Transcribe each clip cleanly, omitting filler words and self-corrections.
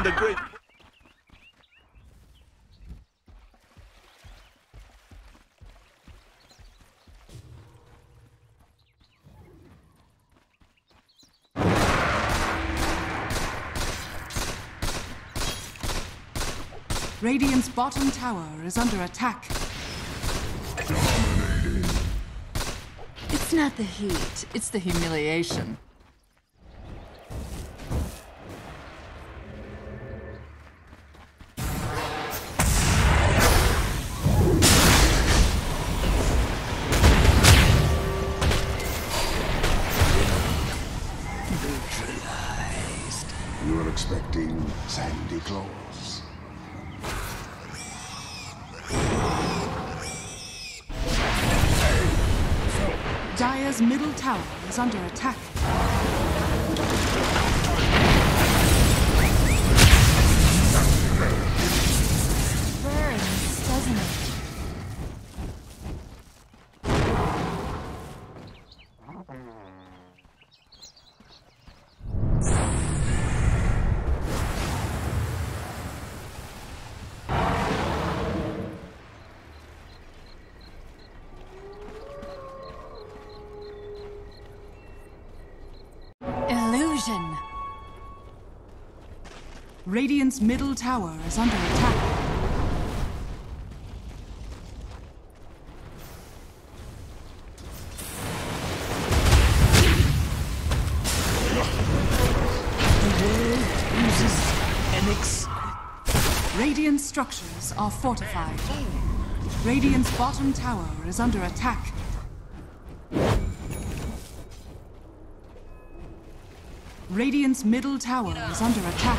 on the grid. Radiant's bottom tower is under attack. It's not the heat, it's the humiliation. Neutralized. You were expecting Sandy Claus. Dire's middle tower is under attack. Burns, doesn't Radiant's middle tower is under attack. The world uses Enix. Radiant structures are fortified. Radiant's bottom tower is under attack. Radiant's middle tower is under attack.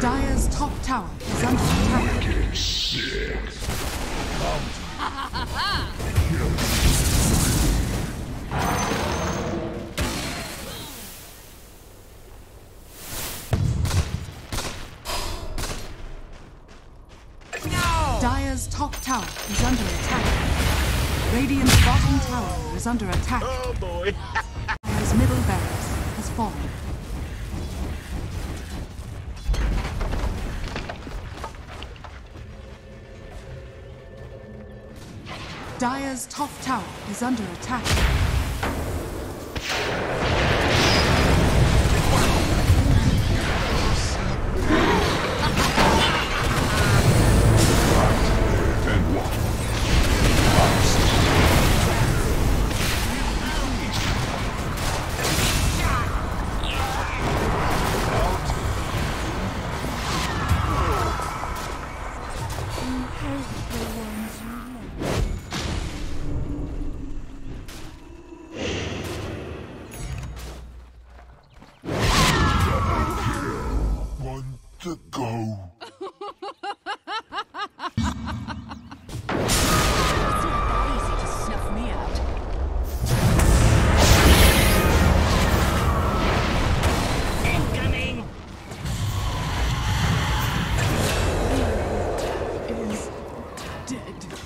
Dire's top tower is under attack. Dire's top tower is under attack. Radiant's bottom tower is under attack. Oh boy! Dire's middle barracks has fallen. Dire's top tower is under attack.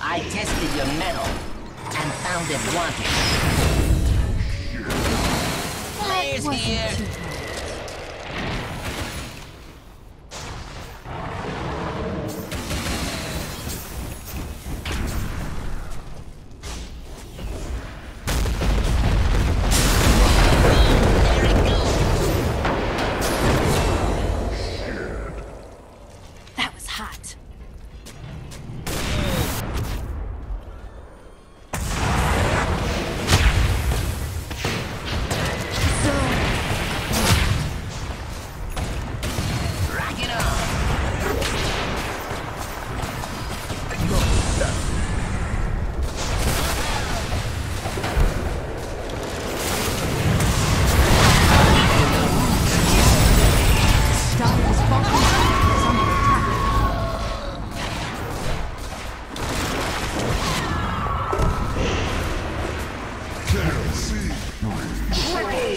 I tested your metal and found it wanting. Players here! That was hot.